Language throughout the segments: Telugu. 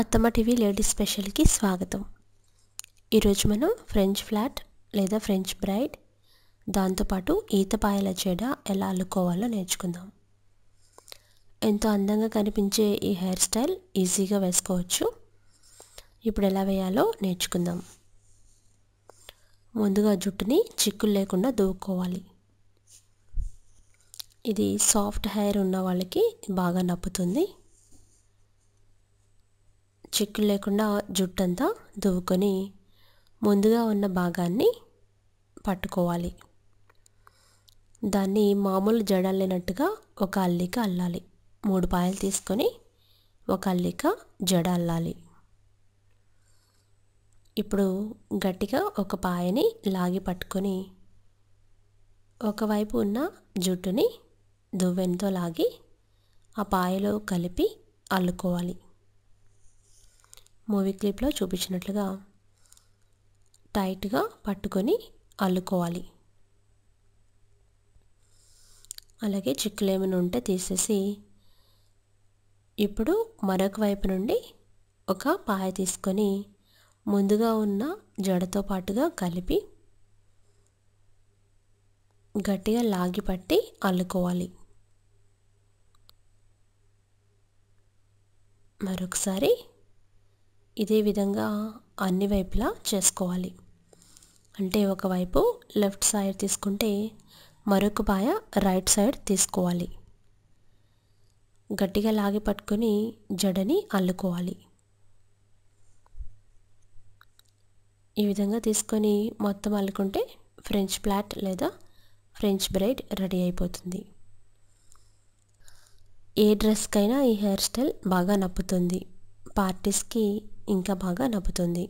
అత్తమ్మ టీవీ లేడీస్ స్పెషల్ की స్వాగతం। ఈ రోజు మనం ఫ్రెంచ్ ఫ్లాట్ లేదా ఫ్రెంచ్ బ్రైడ్ దాంతో పాటు ఈతపాయల జడ ఎలా అల్లుకోవాలో నేర్చుకుందాం। ఎంతో అందంగా కనిపించే ఈ హెయిర్ స్టైల్ ఈజీగా వేసుకోవచ్చు। ఇప్పుడు ఎలా వేయాలో నేర్చుకుందాం। ముందుగా జుట్టుని చిక్కులు లేకుండా దువ్వుకోవాలి। ఇది సాఫ్ట్ హెయిర్ ఉన్న వాళ్ళకి బాగా నప్పుతుంది। చిక్కులు లేకుండా జుట్టంతా దువ్వుకొని ముందుగా ఉన్న భాగాన్ని పట్టుకోవాలి। దాన్ని మామూలు జడలేనట్టుగా ఒక అల్లిక అల్లాలి। 3 పాయలు తీసుకొని ఒక అల్లిక జడ అల్లాలి। ఇప్పుడు గట్టిగా ఒక పాయని లాగి పట్టుకొని ఒకవైపు ఉన్న జుట్టుని దువ్వెనతో లాగి ఆ పాయలో కలిపి అల్లుకోవాలి। మూవీ క్లిప్లో చూపించినట్లుగా టైట్గా పట్టుకొని అల్లుకోవాలి। అలాగే చిక్కులు ఏమైనా ఉంటే తీసేసి ఇప్పుడు మరొక వైపు నుండి ఒక పాయ తీసుకొని ముందుగా ఉన్న జడతో పాటుగా కలిపి గట్టిగా లాగి పట్టి అల్లుకోవాలి। మరొకసారి ఇదే విధంగా అన్ని వైపులా చేసుకోవాలి। అంటే ఒకవైపు లెఫ్ట్ సైడ్ తీసుకుంటే మరొక పాయ రైట్ సైడ్ తీసుకోవాలి। గట్టిగా లాగి పట్టుకొని జడని అల్లుకోవాలి। ఈ విధంగా తీసుకొని మొత్తం అల్లుకుంటే ఫ్రెంచ్ ప్లాట్ లేదా ఫ్రెంచ్ బ్రైడ్ రెడీ అయిపోతుంది। ఏ డ్రెస్కైనా ఈ హెయిర్ స్టైల్ బాగా నప్పుతుంది। పార్టీస్కి ఇంకా బాగా నప్పుతుంది।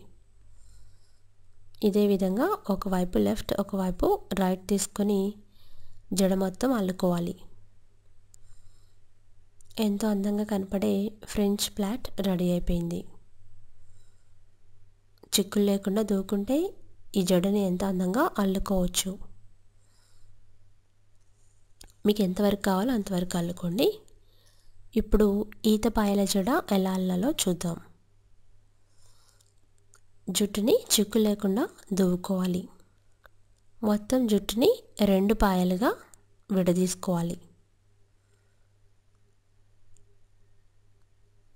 ఇదే విధంగా ఒకవైపు లెఫ్ట్ ఒకవైపు రైట్ తీసుకొని జడ మొత్తం అల్లుకోవాలి। ఎంతో అందంగా కనపడే ఫ్రెంచ్ ప్లాట్ రెడీ అయిపోయింది। చిక్కులు లేకుండా దూకుంటే ఈ జడని ఎంత అందంగా అల్లుకోవచ్చు। మీకు ఎంతవరకు కావాలో అంతవరకు అల్లుకోండి। ఇప్పుడు ఈతపాయల జడ ఎలా అల్లాలో చూద్దాం। జుట్టుని చిక్కు లేకుండా దువ్వుకోవాలి। మొత్తం జుట్టుని 2 పాయలుగా విడదీసుకోవాలి।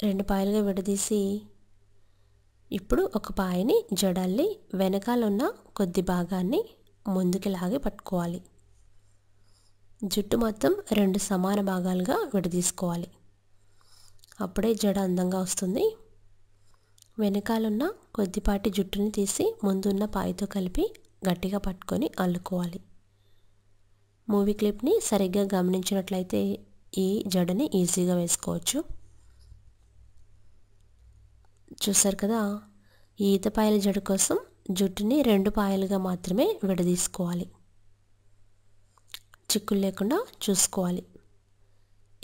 2 పాయలుగా విడదీసి ఇప్పుడు ఒక పాయని జడల్లి వెనకాల ఉన్న కొద్ది భాగాన్ని ముందుకి లాగి పట్టుకోవాలి। జుట్టు మొత్తం 2 సమాన భాగాలుగా విడదీసుకోవాలి। అప్పుడే జడ అందంగా వస్తుంది। వెనకాలన్న కొద్దిపాటి జుట్టుని తీసి ముందున్న పాయతో కలిపి గట్టిగా పట్టుకొని అల్లుకోవాలి। మూవీ క్లిప్ని సరిగ్గా గమనించినట్లయితే ఈ జడని ఈజీగా వేసుకోవచ్చు। చూసారు కదా, ఈ ఈతపాయల జడ కోసం జుట్టుని 2 పాయలుగా మాత్రమే విడదీసుకోవాలి। చిక్కులు లేకుండా చూసుకోవాలి।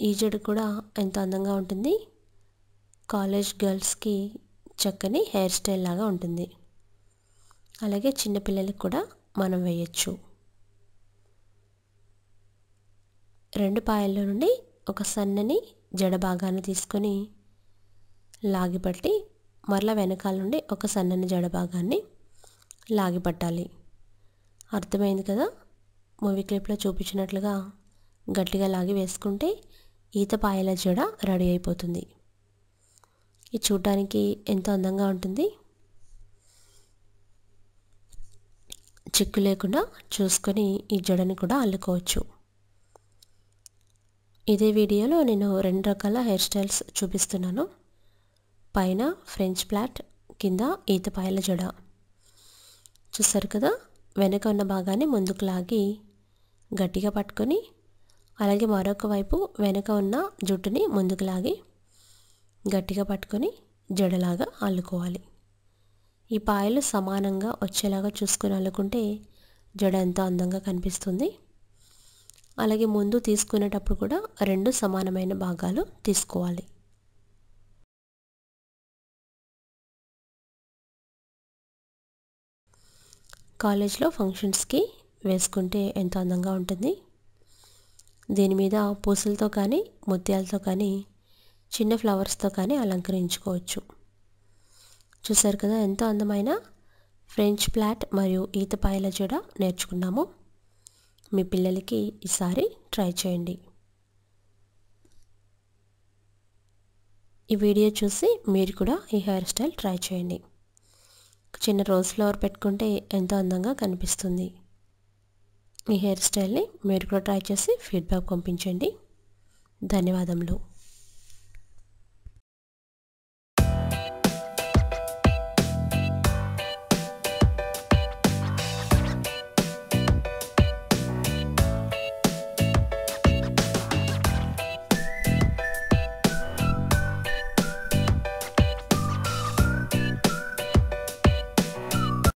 ఈ జడ కూడా ఎంత అందంగా ఉంటుంది। కాలేజ్ గర్ల్స్కి చక్కని హెయిర్ స్టైల్ లాగా ఉంటుంది। అలాగే చిన్నపిల్లలకు కూడా మనం వేయచ్చు। 2 పాయల్లో నుండి ఒక సన్నని జడ భాగాన్ని తీసుకొని లాగిపట్టి మరలా వెనకాల నుండి ఒక సన్నని జడ భాగాన్ని లాగిపట్టాలి। అర్థమైంది కదా, మూవీ క్లిప్లో చూపించినట్లుగా గట్టిగా లాగి వేసుకుంటే ఈతపాయల జడ రెడీ అయిపోతుంది। ఇది చూడడానికి ఎంతో అందంగా ఉంటుంది। చిక్కు లేకుండా చూసుకొని ఈ జడని కూడా అల్లుకోవచ్చు। ఇదే వీడియోలో నేను 2 రకాల హెయిర్ స్టైల్స్ చూపిస్తున్నాను। పైన ఫ్రెంచ్ ప్లాట్, కింద ఈతపాయల జడ। చూసారు కదా, వెనక ఉన్న భాగాన్ని ముందుకు లాగి గట్టిగా పట్టుకొని, అలాగే మరొక వైపు వెనక ఉన్న జుట్టుని ముందుకు లాగి గట్టిగా పట్టుకొని జడలాగా అల్లుకోవాలి। ఈ పాయలు సమానంగా వచ్చేలాగా చూసుకొని అల్లుకుంటే జడ ఎంతో అందంగా కనిపిస్తుంది। అలాగే ముందు తీసుకునేటప్పుడు కూడా 2 సమానమైన భాగాలు తీసుకోవాలి। కాలేజ్లో ఫంక్షన్స్కి వేసుకుంటే ఎంతో అందంగా ఉంటుంది। దీని మీద పూసలతో కానీ ముత్యాలతో కానీ చిన్న ఫ్లవర్స్తో కానీ అలంకరించుకోవచ్చు। చూశారు కదా ఎంత అందమైన ఫ్రెంచ్ ప్లాట్ మరియు ఈతపాయల జడ నేర్చుకున్నాము। మీ పిల్లలకి ఈసారి ట్రై చేయండి। ఈ వీడియో చూసి మీరు కూడా ఈ హెయిర్ స్టైల్ ట్రై చేయండి। చిన్న రోజ్ ఫ్లవర్ పెట్టుకుంటే ఎంత అందంగా కనిపిస్తుంది। ఈ హెయిర్ స్టైల్ని మీరు కూడా ట్రై చేసి ఫీడ్‌బ్యాక్ పంపించండి। ధన్యవాదములు।